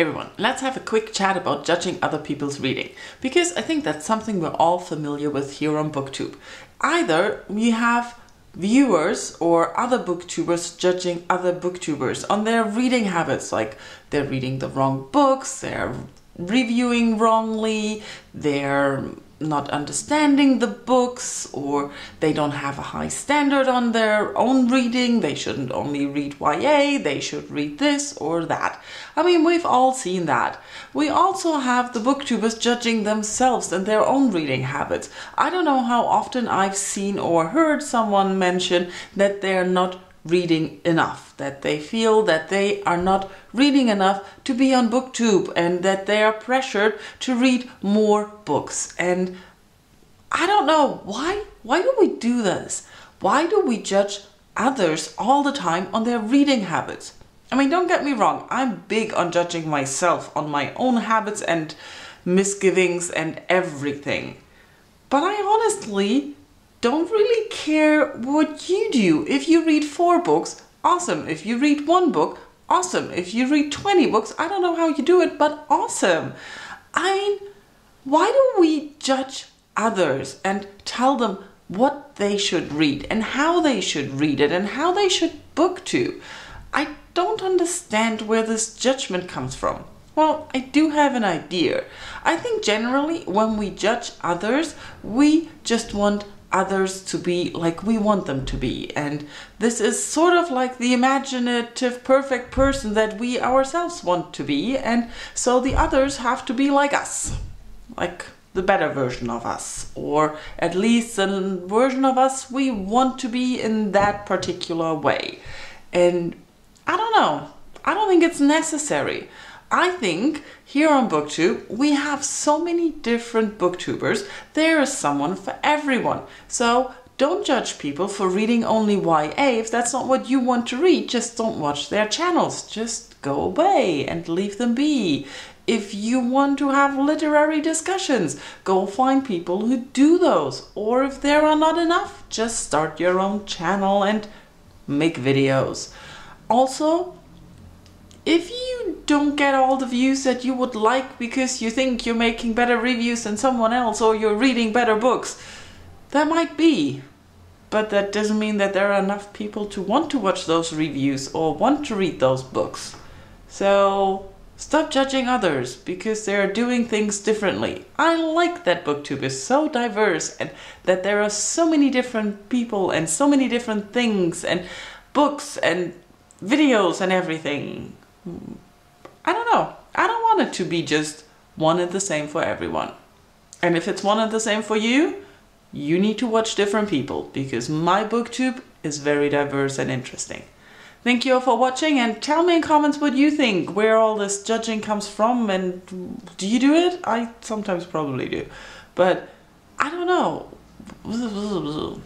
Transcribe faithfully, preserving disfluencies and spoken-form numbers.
Hey everyone, let's have a quick chat about judging other people's reading, because I think that's something we're all familiar with here on BookTube. Either we have viewers or other booktubers judging other booktubers on their reading habits, like they're reading the wrong books, they're reviewing wrongly, they're not understanding the books, or they don't have a high standard on their own reading. They shouldn't only read Y A, they should read this or that. I mean, we've all seen that. We also have the booktubers judging themselves and their own reading habits. I don't know how often I've seen or heard someone mention that they're not reading enough, that they feel that they are not reading enough to be on BookTube and that they are pressured to read more books. And I don't know why why do we do this? Why do we judge others all the time on their reading habits? I mean, don't get me wrong, I'm big on judging myself on my own habits and misgivings and everything, but I honestly don't really care what you do. If you read four books, awesome. If you read one book, awesome. If you read twenty books, I don't know how you do it, but awesome. I mean, why do we judge others and tell them what they should read and how they should read it and how they should book to? I don't understand where this judgment comes from. Well, I do have an idea. I think generally when we judge others, we just want others to be like we want them to be, and this is sort of like the imaginative perfect person that we ourselves want to be, and so the others have to be like us, like the better version of us, or at least the version of us we want to be in that particular way. And I don't know, I don't think it's necessary. I think here on BookTube we have so many different booktubers. There is someone for everyone. So don't judge people for reading only Y A. If that's not what you want to read, just don't watch their channels. Just go away and leave them be. If you want to have literary discussions, go find people who do those. Or if there are not enough, just start your own channel and make videos. Also, if you don't get all the views that you would like because you think you're making better reviews than someone else or you're reading better books, that might be. But that doesn't mean that there are enough people to want to watch those reviews or want to read those books. So stop judging others because they're doing things differently. I like that BookTube is so diverse and that there are so many different people and so many different things and books and videos and everything. I don't know. I don't want it to be just one and the same for everyone. And if it's one and the same for you, you need to watch different people, because my BookTube is very diverse and interesting. Thank you all for watching, and tell me in comments what you think, where all this judging comes from, and do you do it? I sometimes probably do, but I don't know.